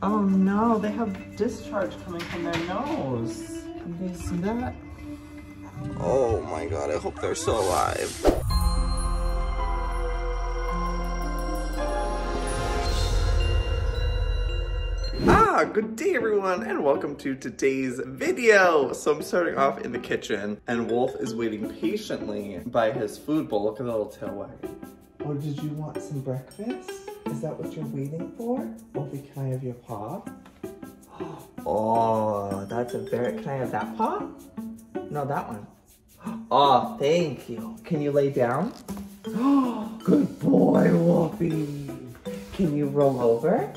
Oh no, they have discharge coming from their nose. Can you see that? Oh my god, I hope they're still alive. Good day everyone and welcome to today's video. So I'm starting off in the kitchen and Wolf is waiting patiently by his food bowl. Look at the little tail wagging. Oh, did you want some breakfast? Is that what you're waiting for? Wolfie, can I have your paw? Oh, that's a very, can I have that paw? No, that one. Oh, thank you. Can you lay down? Oh, good boy, Wolfie. Can you roll over?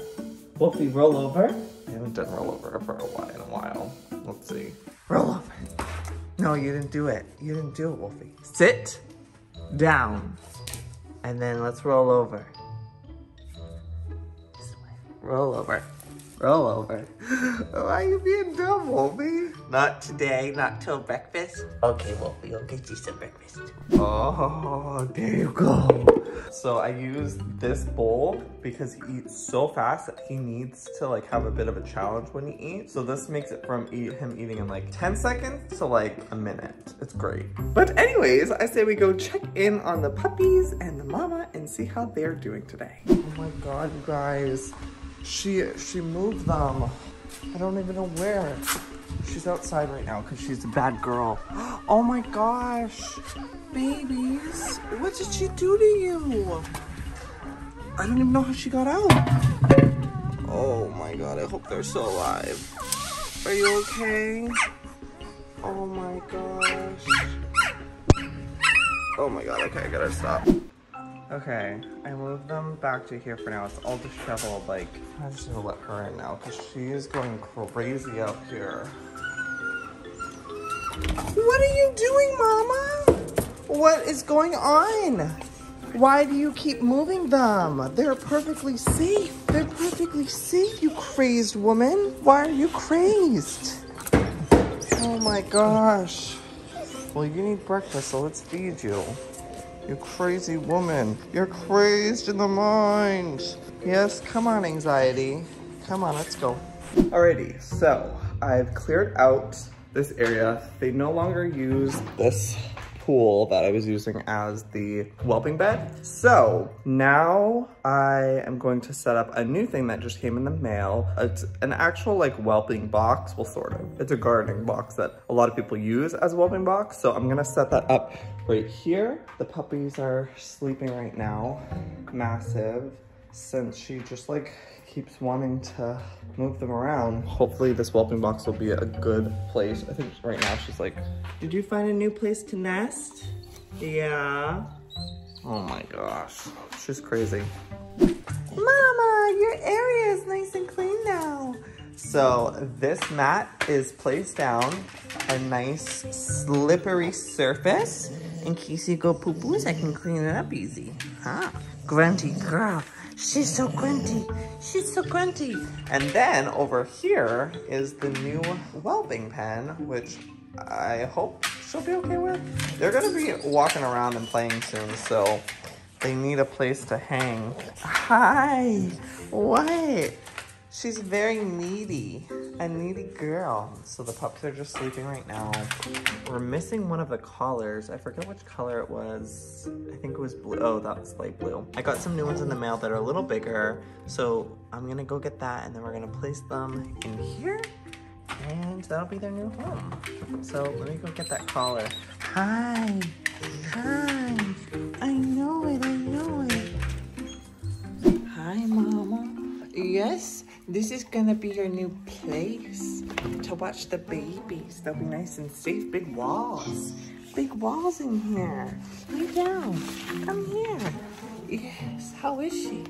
Wolfie, roll over. I haven't done rollover for a while. Let's see. Roll over. No, you didn't do it. You didn't do it, Wolfie. Sit down. And then let's roll over. Roll over. Roll over. Why are you being dumb, Wolfie? Not today, not till breakfast. Okay, Wolfie, I'll get you some breakfast. Oh, there you go. So I use this bowl because he eats so fast that he needs to like have a bit of a challenge when he eats. So this makes it from him eating in like 10 seconds to like a minute. It's great. But anyways, I say we go check in on the puppies and the mama and see how they're doing today. Oh my god, you guys. She moved them. I don't even know where. She's outside right now because she's a bad girl. Oh my gosh. Babies, what did she do to you? I don't even know how she got out. Oh my god, I hope they're still alive. Are you okay? Oh my gosh. Oh my god, okay, I gotta stop. Okay, I moved them back to here for now. It's all disheveled, like, I'm just gonna let her in now because she is going crazy out here. What are you doing, Mama? What is going on? Why do you keep moving them? They're perfectly safe. They're perfectly safe, you crazed woman. Why are you crazed? Oh my gosh. Well, you need breakfast, so let's feed you. You crazy woman. You're crazed in the mind. Yes, come on, anxiety. Come on, let's go. Alrighty, so I've cleared out this area. They no longer use this pool that I was using as the whelping bed. So now I am going to set up a new thing that just came in the mail. It's an actual like whelping box, well sort of. It's a gardening box that a lot of people use as a whelping box. So I'm gonna set that up right here. The puppies are sleeping right now, massive, since she just like keeps wanting to move them around. Hopefully this whelping box will be a good place. I think right now she's like, did you find a new place to nest? Yeah. Oh my gosh, she's crazy. Mama, your area is nice and clean now. So this mat is placed down, a nice slippery surface. In case you go poo-poos, I can clean it up easy. Huh? Grunty girl. She's so grunty. She's so grunty. And then over here is the new whelping pen, which I hope she'll be okay with. They're gonna be walking around and playing soon, so they need a place to hang. Hi, what? She's very needy, a needy girl. So the pups are just sleeping right now. We're missing one of the collars. I forget which color it was. I think it was blue. Oh, that was light blue. I got some new ones in the mail that are a little bigger. So I'm gonna go get that and then we're gonna place them in here and that'll be their new home. So let me go get that collar. Hi, hi. I know it, I know it. Hi, Mama. Yes, this is gonna be your new place to watch the babies. They'll be nice and safe. Big walls in here. Lay down. Come here. Yes. How is she?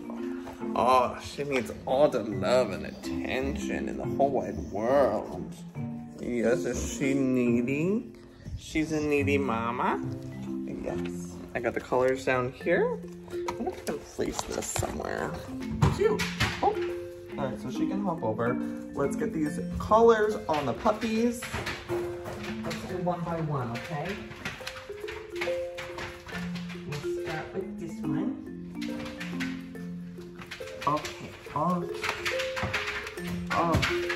Oh, she needs all the love and attention in the whole wide world. Yes, is she needy? She's a needy mama. Yes. I got the colors down here. I wonder if I can place this somewhere. Cute. Oh, all right, so she can hop over. Let's get these collars on the puppies. Let's do one by one, okay? We'll start with this one. Okay, Okay.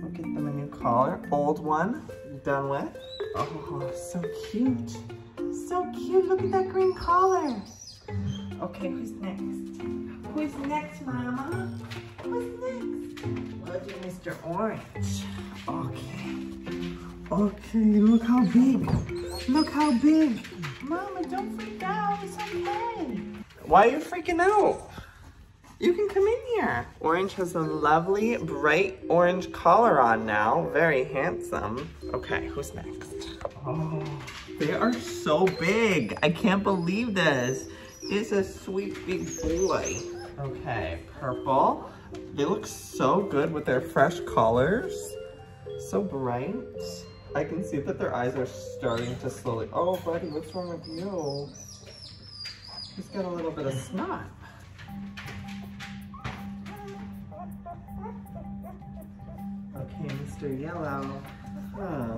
Look at them, a new collar. Old one, done with. Oh, so cute. So cute, look at that green collar. Okay, who's next? Who's next, Mama? Who's next? We'll do Mr. Orange. Okay. Okay, look how big. Look how big. Mama, don't freak out, it's okay. Why are you freaking out? You can come in here. Orange has a lovely, bright orange collar on now. Very handsome. Okay, who's next? Oh, they are so big. I can't believe this. It's a sweet big boy. Okay, purple. They look so good with their fresh collars. So bright. I can see that their eyes are starting to slowly... Oh, buddy, what's wrong with you? He's got a little bit of snot. Okay, Mr. Yellow. Huh.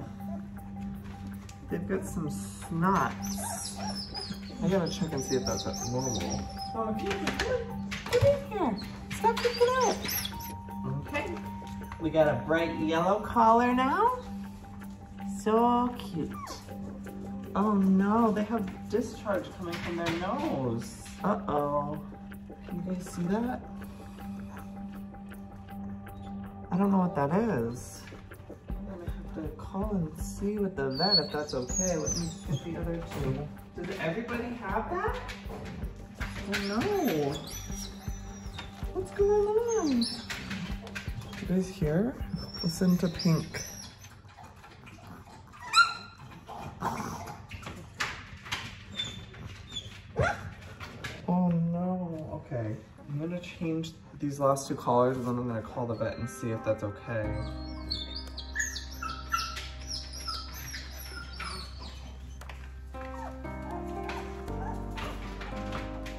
They've got some snots. I gotta check and see if that's normal. Oh, get in here. Stop picking up. Okay. We got a bright yellow collar now. So cute. Oh no, they have discharge coming from their nose. Uh-oh. Can you guys see that? I don't know what that is. I'm gonna have to call and see with the vet if that's okay. Let me get the other two. Does everybody have that? Oh no. What's going on? You guys hear? Listen to Pink. Oh no, okay. I'm gonna change these last two collars and then I'm gonna call the vet and see if that's okay.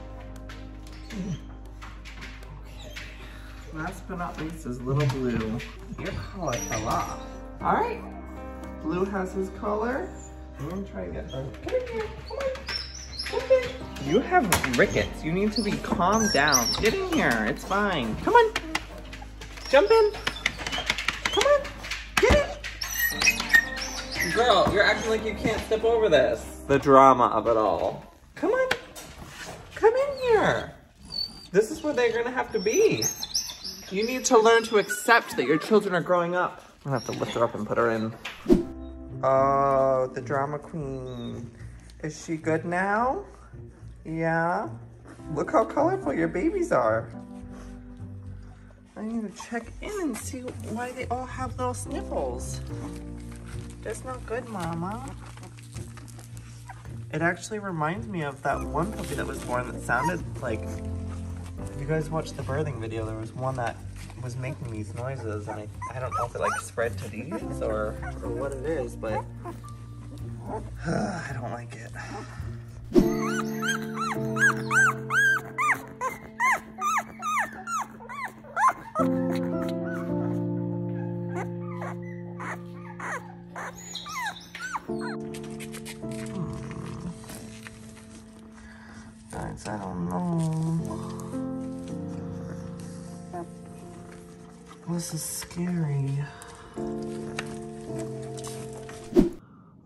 Okay. Last but not least is little Blue. Your collar fell off. All right. Blue has his collar. I'm gonna try and get her. Come in here, come on. You have rickets. You need to be calmed down. Get in here. It's fine. Come on. Jump in. Come on. Get it. Girl, you're acting like you can't step over this. The drama of it all. Come on. Come in here. This is where they're going to have to be. You need to learn to accept that your children are growing up. I'm going to have to lift her up and put her in. Oh, the drama queen. Is she good now? Yeah, look how colorful your babies are. I need to check in and see why they all have little sniffles. That's not good, Mama. It actually reminds me of that one puppy that was born that sounded like, if you guys watched the birthing video, there was one that was making these noises, and I don't know if it like spread to these or what it is, but I don't like it. Guys, I don't know. This is scary.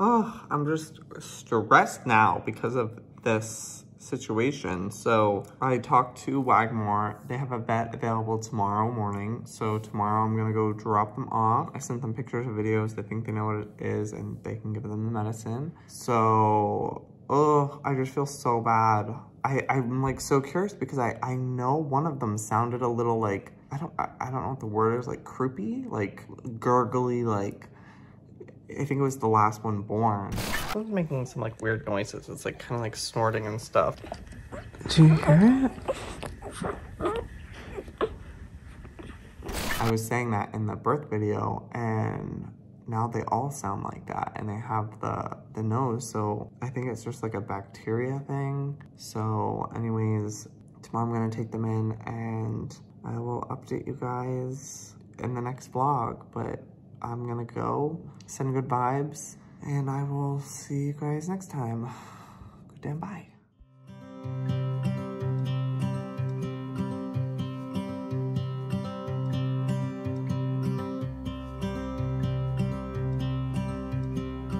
Oh, I'm just stressed now because of this situation. So I talked to Wagmore. They have a vet available tomorrow morning. So tomorrow I'm gonna go drop them off. I sent them pictures of videos. They think they know what it is and they can give them the medicine. So, oh, I just feel so bad. I'm like so curious because I know one of them sounded a little like, I don't know what the word is, like croupy, like gurgly, like, I think it was the last one born. It was making some like weird noises. It's like kind of like snorting and stuff. Do you hear it? I was saying that in the birth video and now they all sound like that and they have the nose. So I think it's just like a bacteria thing. So anyways, tomorrow I'm gonna take them in and I will update you guys in the next vlog, but I'm gonna go, send good vibes, and I will see you guys next time. Goddamn bye.